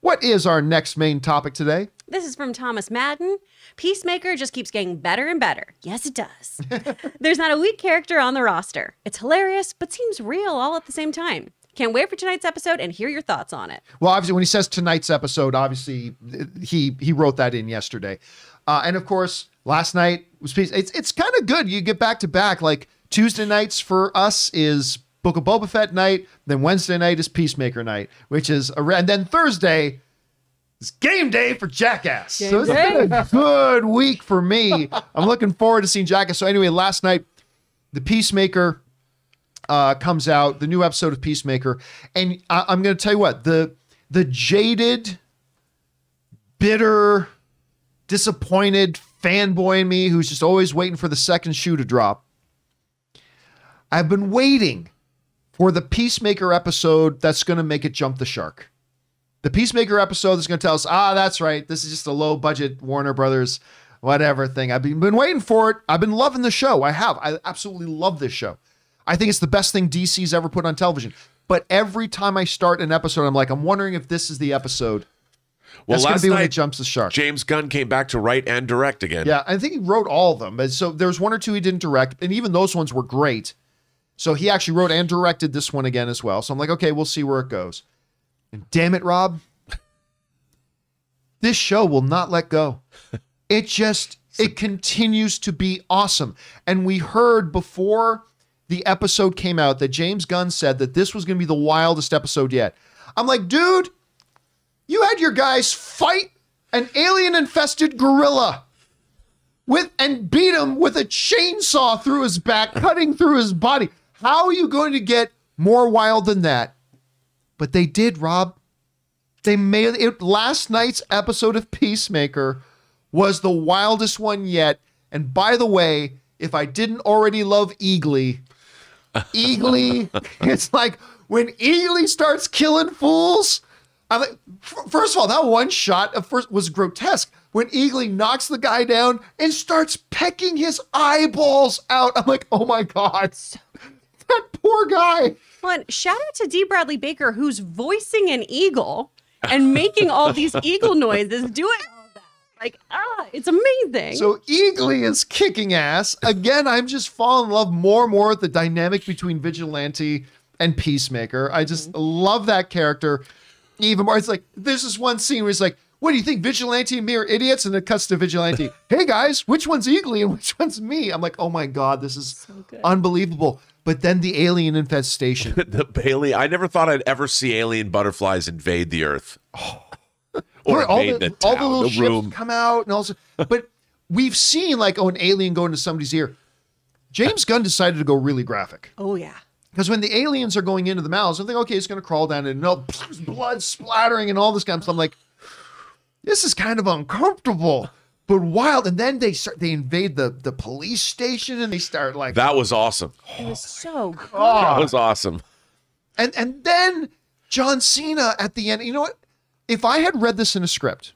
What is our next main topic today? This is from Thomas Madden. Peacemaker just keeps getting better and better. Yes, it does. There's not a weak character on the roster. It's hilarious, but seems real all at the same time. Can't wait for tonight's episode and hear your thoughts on it. Well, obviously, when he says tonight's episode, obviously, he wrote that in yesterday. And of course, last night was Peace. It's kind of good. You get back to back. Like Tuesday nights for us is Book of Boba Fett night. Then Wednesday night is Peacemaker night, which is and then Thursday it's game day for Jackass. So it's been a good week for me. I'm looking forward to seeing Jackass. So anyway, last night, the Peacemaker comes out, the new episode of Peacemaker. And I'm going to tell you what, the jaded, bitter, disappointed fanboy in me who's just always waiting for the second shoe to drop. I've been waiting for the Peacemaker episode that's going to make it jump the shark. The Peacemaker episode is going to tell us, ah, that's right, this is just a low-budget Warner Brothers whatever thing. I've been waiting for it. I've been loving the show. I have. I absolutely love this show. I think it's the best thing DC's ever put on television. But every time I start an episode, I'm like, I'm wondering if this is the episode. Well, that's going to be when it jumps the shark. James Gunn came back to write and direct again. Yeah, I think he wrote all of them. So there's one or two he didn't direct, and even those ones were great. So he actually wrote and directed this one again as well. So I'm like, okay, we'll see where it goes. And damn it, Rob, this show will not let go. It just, it continues to be awesome. And we heard before the episode came out that James Gunn said that this was going to be the wildest episode yet. I'm like, dude, you had your guys fight an alien-infested gorilla and beat him with a chainsaw through his back, cutting through his body. How are you going to get more wild than that? But they did, Rob. They made it. Last night's episode of Peacemaker was the wildest one yet. And by the way, if I didn't already love Eagly, it's like when Eagly starts killing fools. I'm like, first of all, that one shot at first was grotesque. When Eagly knocks the guy down and starts pecking his eyeballs out, I'm like, oh my God, that poor guy. Well, shout out to Dee Bradley Baker, who's voicing an eagle and making all these eagle noises, doing all that. Like, ah, it's amazing. So Eagly is kicking ass. Again, I'm just falling in love more and more with the dynamic between Vigilante and Peacemaker. I just love that character even more. It's like, there's this one scene where he's like, what do you think, Vigilante and me are idiots? And it cuts to Vigilante. Hey guys, which one's Eagly and which one's me? I'm like, oh my God, this is so unbelievable. But then the alien infestation. The Bailey. I never thought I'd ever see alien butterflies invade the Earth. Oh. Or invade the town, all the little ships room. Come out and also. But we've seen like, oh, an alien go into somebody's ear. James Gunn decided to go really graphic. Oh yeah. Because when the aliens are going into the mouths, I'm thinking, okay, it's going to crawl down and no blood splattering and all this kind of stuff. I'm like, this is kind of uncomfortable, but wild. And then they invade the police station and they start like, that was awesome. It was so good. Oh. That was awesome. And then John Cena at the end, you know what? If I had read this in a script,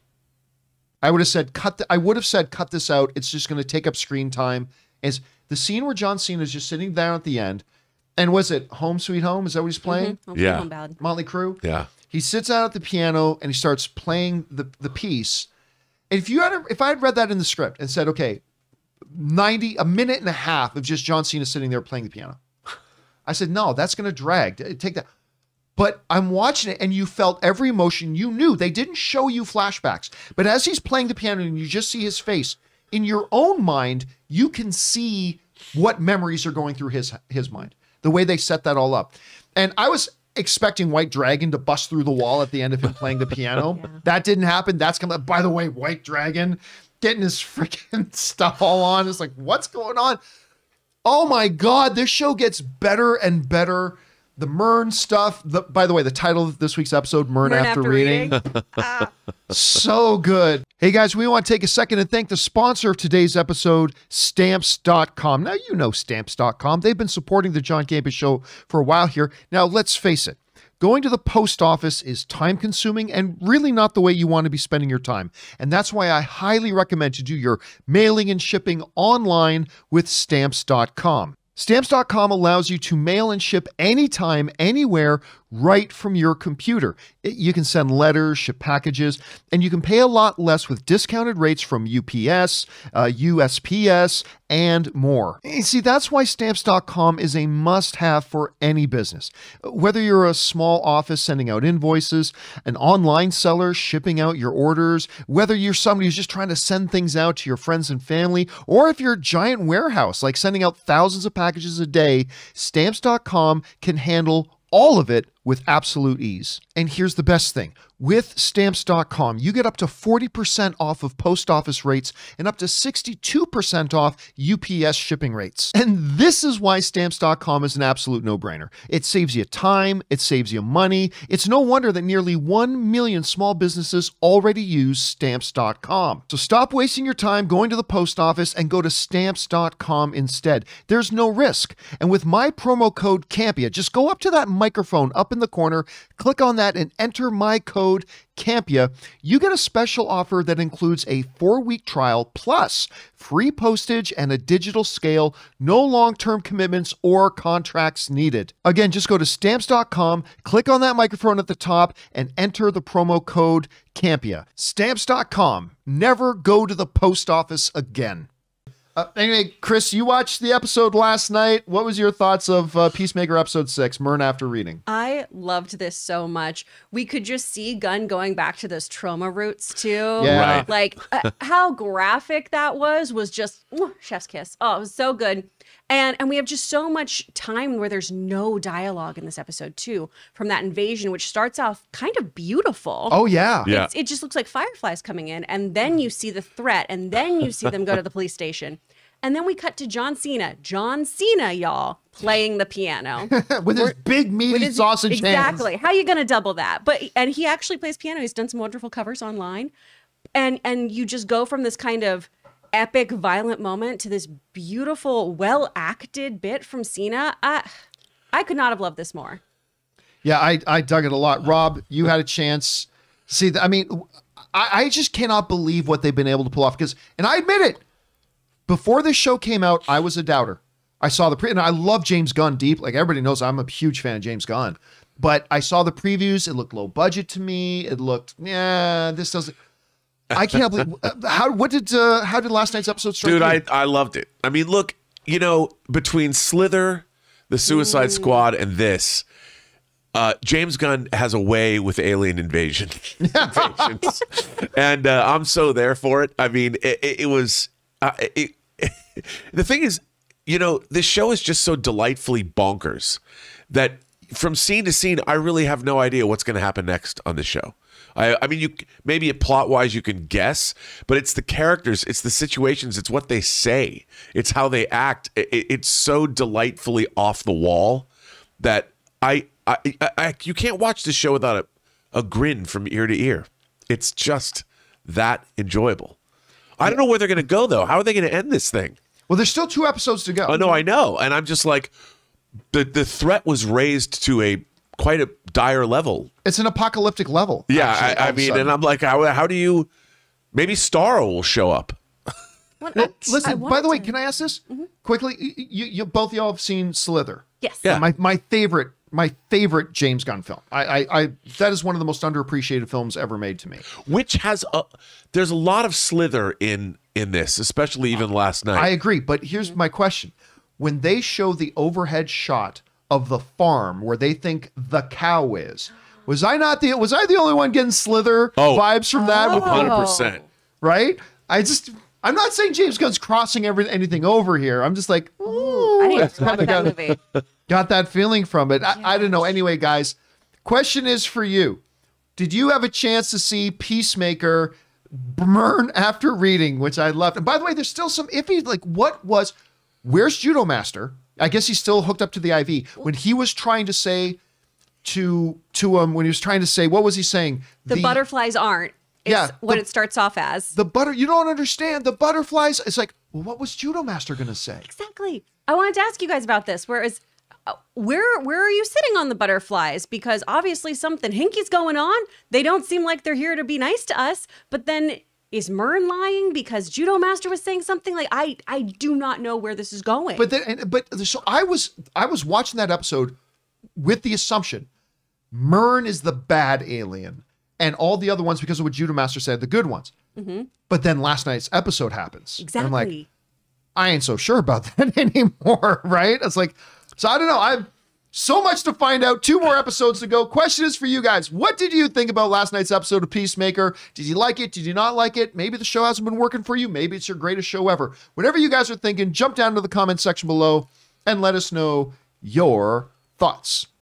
I would have said, cut this out. It's just going to take up screen time. It's the scene where John Cena is just sitting down at the end. And was it Home Sweet Home? Is that what he's playing? Yeah. Motley Crue? Yeah. He sits out at the piano and he starts playing the piece. And if I had read that in the script and said, okay, a minute and a half of just John Cena sitting there playing the piano. I said, no, that's going to drag. Take that. But I'm watching it and you felt every emotion you knew. They didn't show you flashbacks. But as he's playing the piano and you just see his face, in your own mind, you can see what memories are going through his mind. The way they set that all up. And I was expecting White Dragon to bust through the wall at the end of him playing the piano. Yeah. That didn't happen. That's coming up. By the way, White Dragon getting his freaking stuff all on. It's like, what's going on? Oh my God, this show gets better and better. The Murn stuff. By the way, the title of this week's episode, Murn After Reading. So good. Hey guys, we want to take a second and thank the sponsor of today's episode, Stamps.com. Now, you know Stamps.com. They've been supporting the John Campea Show for a while here. Now, let's face it. Going to the post office is time-consuming and really not the way you want to be spending your time. And that's why I highly recommend you do your mailing and shipping online with Stamps.com. Stamps.com allows you to mail and ship anytime, anywhere, right from your computer. You can send letters, ship packages, and you can pay a lot less with discounted rates from UPS, USPS, and more. And see, that's why Stamps.com is a must-have for any business. Whether you're a small office sending out invoices, an online seller shipping out your orders, whether you're somebody who's just trying to send things out to your friends and family, or if you're a giant warehouse like sending out thousands of packages a day, Stamps.com can handle all of it with absolute ease. And here's the best thing. With Stamps.com, you get up to 40% off of post office rates and up to 62% off UPS shipping rates. And this is why Stamps.com is an absolute no-brainer. It saves you time, it saves you money. It's no wonder that nearly 1 million small businesses already use Stamps.com. So stop wasting your time going to the post office and go to Stamps.com instead. There's no risk. And with my promo code CAMPEA, just go up to that microphone up in the corner, click on that and enter my code CAMPEA, you get a special offer that includes a 4-week trial plus free postage and a digital scale, no long-term commitments or contracts needed. Again, just go to Stamps.com, click on that microphone at the top and enter the promo code CAMPEA. Stamps.com, never go to the post office again. Anyway, Chris, you watched the episode last night. What was your thoughts of Peacemaker episode 6, Murn After Reading? I loved this so much. We could just see Gunn going back to those trauma roots too. Yeah. Right. Like how graphic that was just chef's kiss. Oh, it was so good. And we have just so much time where there's no dialogue in this episode too, from that invasion, which starts off kind of beautiful. Oh yeah. Yeah. It just looks like fireflies coming in, and then you see the threat, and then you see them go to the police station. And then we cut to John Cena. John Cena, y'all, playing the piano. With his big, meaty sausage hands. Exactly. How are you going to double that? And he actually plays piano. He's done some wonderful covers online. And you just go from this kind of epic, violent moment to this beautiful, well-acted bit from Cena. I could not have loved this more. Yeah, I dug it a lot. Rob, you had a chance. See, I mean, I just cannot believe what they've been able to pull off. And I admit it, before this show came out, I was a doubter. I saw the and I love James Gunn deep. Like everybody knows, I'm a huge fan of James Gunn. But I saw the previews. It looked low budget to me. It looked, yeah, this doesn't. I can't believe how did last night's episode start? Dude, I loved it. I mean, look, you know, between Slither, the Suicide Squad, and this, James Gunn has a way with alien invasions, and I'm so there for it. I mean, it was the thing is, you know, this show is just so delightfully bonkers that from scene to scene, I really have no idea what's going to happen next on the show. I mean, maybe plot-wise you can guess, but it's the characters, it's the situations, it's what they say, it's how they act. It's so delightfully off the wall that you can't watch this show without a grin from ear to ear. It's just that enjoyable. I don't know where they're going to go, though. How are they going to end this thing? Well, there's still 2 episodes to go. Oh, no, I know. And I'm just like, the threat was raised to quite a dire level. It's an apocalyptic level. Yeah, actually, I mean, and I'm like, how do you? Maybe Starro will show up. Well, listen, by the way, can I ask this quickly? You both y'all have seen Slither. Yes. Yeah. My favorite James Gunn film. That is one of the most underappreciated films ever made to me. Which has there's a lot of Slither in this, especially even last night. I agree, but here's my question: when they show the overhead shot of the farm where they think the cow is, was I the only one getting Slither vibes from that? 100%. Right? I'm not saying James Gunn's crossing anything over here. I'm just like, ooh, I need to watch that movie. Got that feeling from it. Yes. I don't know. Anyway, guys, question is for you. Did you have a chance to see Peacemaker Murn After Reading, which I loved? And by the way, there's still some iffy, like where's Judo Master? I guess he's still hooked up to the IV. When he was trying to say to him, when he was trying to say, what was he saying? The butterflies aren't. It's what it starts off as. You don't understand. The butterflies. It's like, well, what was Judo Master going to say? Exactly. I wanted to ask you guys about this. Where are you sitting on the butterflies? Because obviously something hinky's going on. They don't seem like they're here to be nice to us. But then is Murn lying because Judo Master was saying something? Like I do not know where this is going. But so I was watching that episode with the assumption Murn is the bad alien, and all the other ones, because of what Judo Master said, the good ones. Mm-hmm. But then last night's episode happens. Exactly. And I'm like, I ain't so sure about that anymore, right? It's like, so I don't know. I've so much to find out. 2 more episodes to go. Question is for you guys. What did you think about last night's episode of Peacemaker? Did you like it? Did you not like it? Maybe the show hasn't been working for you. Maybe it's your greatest show ever. Whatever you guys are thinking, jump down to the comment section below and let us know your thoughts.